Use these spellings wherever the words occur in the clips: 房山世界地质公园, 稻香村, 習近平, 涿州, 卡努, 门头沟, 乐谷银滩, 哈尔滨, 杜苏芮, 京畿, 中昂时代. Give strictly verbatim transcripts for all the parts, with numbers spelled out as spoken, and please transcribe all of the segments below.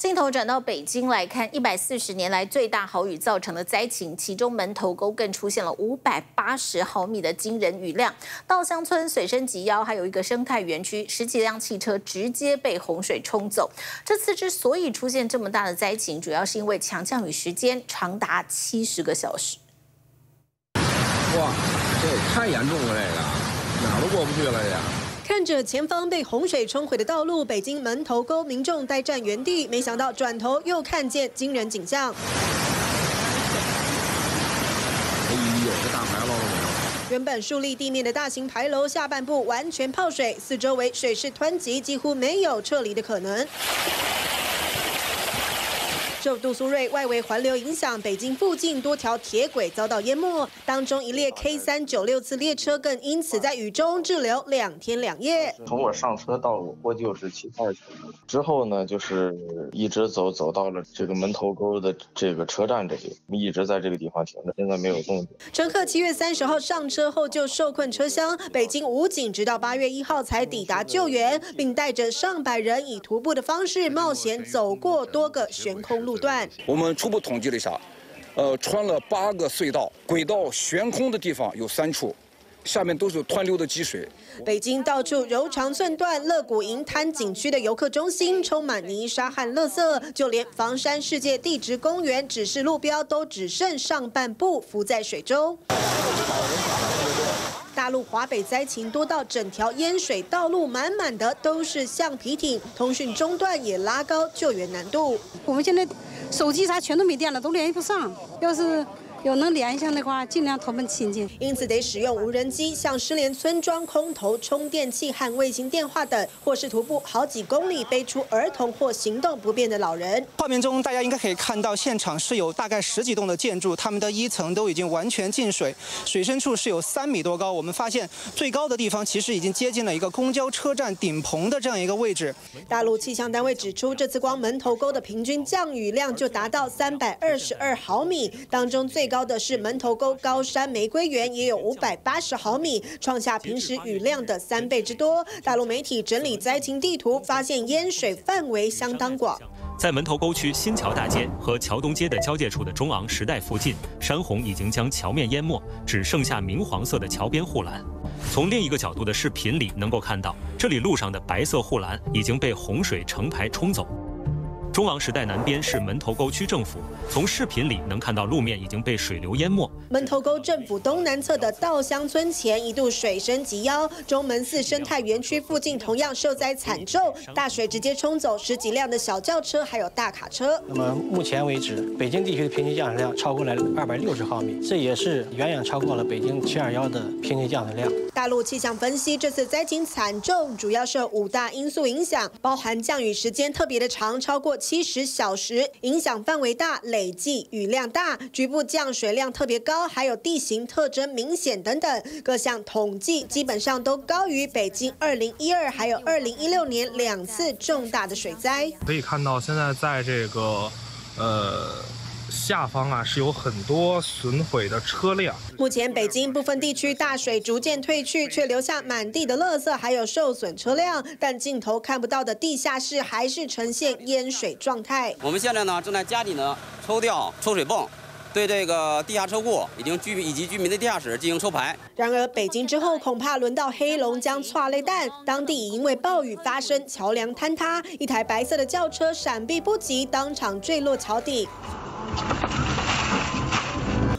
镜头转到北京来看，一百四十年来最大豪雨造成的灾情，其中门头沟更出现了五百八十毫米的惊人雨量，稻香村水深及腰，还有一个生态园区，十几辆汽车直接被洪水冲走。这次之所以出现这么大的灾情，主要是因为强降雨时间长达七十个小时。哇，这也太严重了，这个哪都过不去了呀！ 看着前方被洪水冲毁的道路，北京门头沟民众呆站原地，没想到转头又看见惊人景象。哎呦，这大牌楼！ 原本竖立地面的大型牌楼下半部完全泡水，四周围水势湍急，几乎没有撤离的可能。受杜苏芮外围环流影响，北京附近多条铁轨遭到淹没，当中一列 K 三九六次列车更因此在雨中滞留两天两夜。从我上车到我获救是七十二小时，之后呢，就是一直走走到了这个门头沟的这个车站这里，一直在这个地方停着，现在没有动静。乘客七月三十号上车。 之后就受困车厢，北京武警直到八月一号才抵达救援，并带着上百人以徒步的方式冒险走过多个悬空路段。我们初步统计了一下，呃，穿了八个隧道，轨道悬空的地方有三处。 下面都是湍流的积水。北京到处柔肠寸断，乐谷银滩景区的游客中心充满泥沙和垃圾，就连房山世界地质公园指示路标都只剩上半部浮在水中。大陆华北灾情多到整条淹水道路满满的都是橡皮艇，通讯中断也拉高救援难度。我们现在手机啥全都没电了，都联系不上。要是 有能联系上的话，尽量投奔亲近。因此得使用无人机，向失联村庄空投充电器和卫星电话等，或是徒步好几公里背出儿童或行动不便的老人。画面中大家应该可以看到，现场是有大概十几栋的建筑，它们的一层都已经完全进水，水深处是有三米多高。我们发现最高的地方其实已经接近了一个公交车站顶棚的这样一个位置。大陆气象单位指出，这次光门头沟的平均降雨量就达到三百二十二毫米，当中最 高的是门头沟高山玫瑰园，也有五百八十毫米，创下平时雨量的三倍之多。大陆媒体整理灾情地图，发现淹水范围相当广。在门头沟区新桥大街和桥东街的交界处的中昂时代附近，山洪已经将桥面淹没，只剩下明黄色的桥边护栏。从另一个角度的视频里能够看到，这里路上的白色护栏已经被洪水成排冲走。 中昂时代南边是门头沟区政府，从视频里能看到路面已经被水流淹没。门头沟政府东南侧的稻香村前一度水深及腰，中门寺生态园区附近同样受灾惨重，大水直接冲走十几辆的小轿车，还有大卡车。那么目前为止，北京地区的平均降水量超过了二百六十毫米，这也是远远超过了北京七二幺的平均降水量。大陆气象分析，这次灾情惨重主要受五大因素影响，包含降雨时间特别的长，超过 七十小时，影响范围大，累计雨量大，局部降水量特别高，还有地形特征明显等等，各项统计基本上都高于北京二零一二还有二零一六年两次重大的水灾。可以看到，现在在这个，呃。 下方啊是有很多损毁的车辆。目前北京部分地区大水逐渐退去，却留下满地的垃圾，还有受损车辆。但镜头看不到的地下室还是呈现淹水状态。我们现在呢正在加紧呢抽调抽水泵。 对这个地下车库已经居以及居民的地下室进行抽排。然而，北京之后恐怕轮到黑龙江剉咧岱，当地因为暴雨发生桥梁坍塌，一台白色的轿车闪避不及，当场坠落桥底。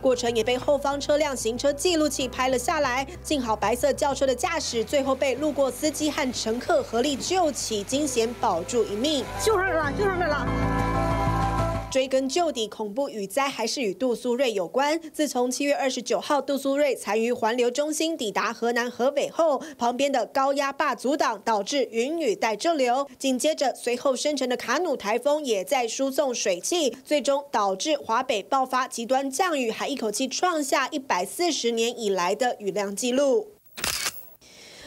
过程也被后方车辆行车记录器拍了下来，幸好白色轿车的驾驶最后被路过司机和乘客合力救起，惊险保住一命。就是了，就是这了。 追根究底，恐怖雨灾还是与杜苏芮有关。自从七月二十九号杜苏芮残余环流中心抵达河南河北后，旁边的高压坝阻挡，导致云雨带滞留。紧接着，随后生成的卡努台风也在输送水汽，最终导致华北爆发极端降雨，还一口气创下一百四十年以来的雨量纪录。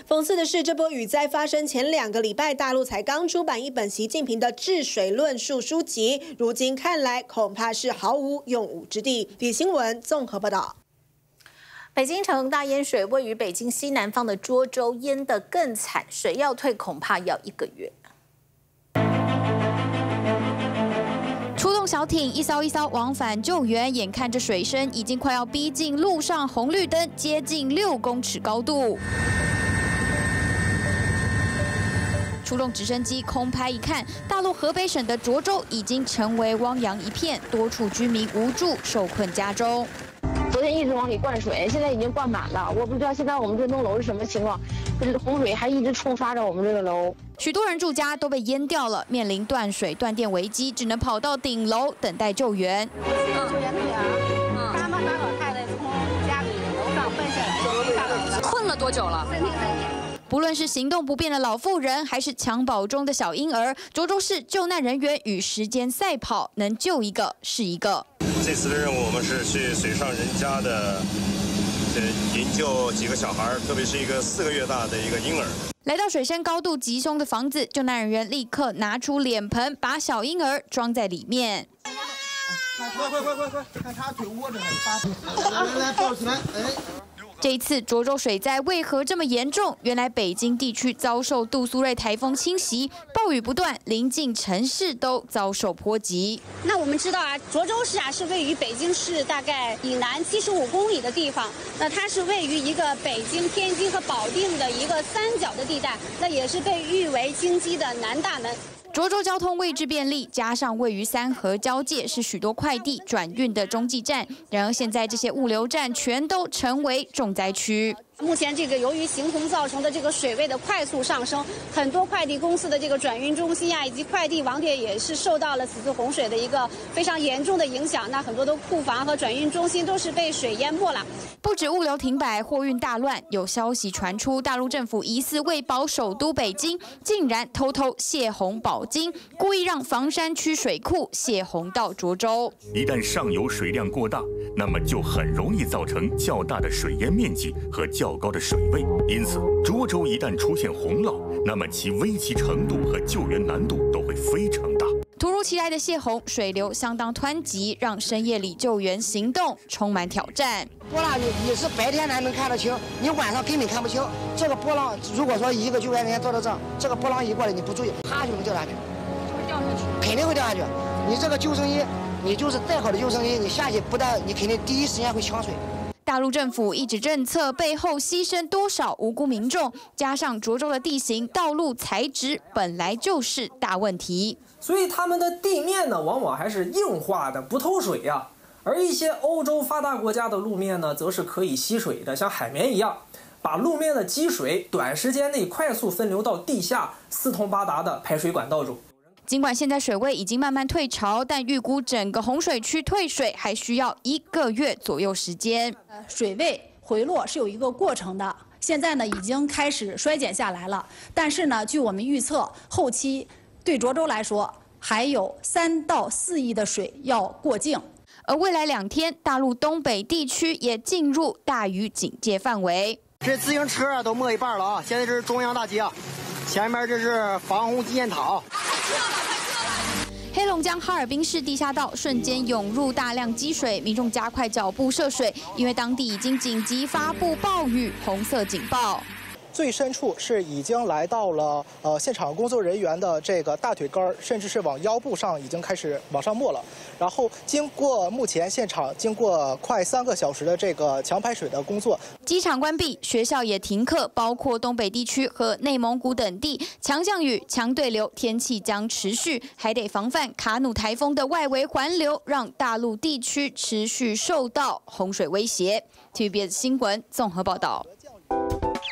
讽刺的是，这波雨灾发生前两个礼拜，大陆才刚出版一本习近平的治水论述书籍，如今看来恐怕是毫无用武之地。李新闻综合报道。 北京城大淹水，位于北京西南方的涿州淹得更惨，水要退恐怕要一个月。小艇一艘一艘往返救援，眼看着水深已经快要逼近路上红绿灯，接近六公尺高度。 出动直升机空拍一看，大陆河北省的涿州已经成为汪洋一片，多处居民无助，受困家中。昨天一直往里灌水，现在已经灌满了。我不知道现在我们这栋楼是什么情况，洪水还一直冲刷着我们这个楼。许多人住家都被淹掉了，面临断水断电危机，只能跑到顶楼等待救援。嗯，救援队员，嗯，他们把老太太从家里楼上搬下来，下来了。困了多久了？三天，三天。 不论是行动不便的老妇人，还是襁褓中的小婴儿，涿州市救难人员与时间赛跑，能救一个是一个。这次的任务，我们是去水上人家的，呃，营救几个小孩，特别是一个四个月大的一个婴儿。来到水深高度极凶的房子，救难人员立刻拿出脸盆，把小婴儿装在里面。 快快快快快！看他腿窝着呢，来来抱起来，哎。这一次涿州水灾为何这么严重？原来北京地区遭受杜苏芮台风侵袭，暴雨不断，临近城市都遭受波及。那我们知道啊，涿州市啊是位于北京市大概以南七十五公里的地方，那它是位于一个北京、天津和保定的一个三角的地带，那也是被誉为京畿的南大门。 涿州交通位置便利，加上位于三河交界，是许多快递转运的中继站。然而，现在这些物流站全都成为重灾区。目前，这个由于行洪造成的这个水位的快速上升，很多快递公司的这个转运中心啊，以及快递网点也是受到了此次洪水的一个非常严重的影响。那很多的库房和转运中心都是被水淹没了。不止物流停摆，货运大乱。有消息传出，大陆政府疑似为保首都北京，竟然偷偷泄洪保。 故意让房山区水库泄洪到涿州。一旦上游水量过大，那么就很容易造成较大的水淹面积和较高的水位。因此，涿州一旦出现洪涝，那么其危急程度和救援难度都会非常大。突如其来的泄洪，水流相当湍急，让深夜里救援行动充满挑战。波浪，你你是白天还能看得清，你晚上根本看不清。这个波浪，如果说一个救援人员坐到这儿，这个波浪一过来，你不注意，啪就能掉下去。 肯定会掉下去。你这个救生衣，你就是再好的救生衣，你下去不但你肯定第一时间会呛水。大陆政府一纸政策背后牺牲多少无辜民众，加上涿州的地形、道路材质本来就是大问题，所以他们的地面呢，往往还是硬化的，不透水呀。而一些欧洲发达国家的路面呢，则是可以吸水的，像海绵一样，把路面的积水短时间内快速分流到地下四通八达的排水管道中。 尽管现在水位已经慢慢退潮，但预估整个洪水区退水还需要一个月左右时间。呃，水位回落是有一个过程的，现在呢已经开始衰减下来了。但是呢，据我们预测，后期对涿州来说还有三到四亿的水要过境。而未来两天，大陆东北地区也进入大雨警戒范围。这自行车啊都没一半了啊！现在这是中央大街啊，前面这是防洪纪念塔。 黑龙江哈尔滨市地下道瞬间涌入大量积水，民众加快脚步涉水，因为当地已经紧急发布暴雨红色警报。最深处是已经来到了呃现场工作人员的这个大腿根儿，甚至是往腰部上已经开始往上没了。然后经过目前现场经过快三个小时的这个强排水的工作，机场关闭，学校也停课，包括东北地区和内蒙古等地，强降雨、强对流天气将持续，还得防范卡努台风的外围环流，让大陆地区持续受到洪水威胁。T V B S 新闻综合报道。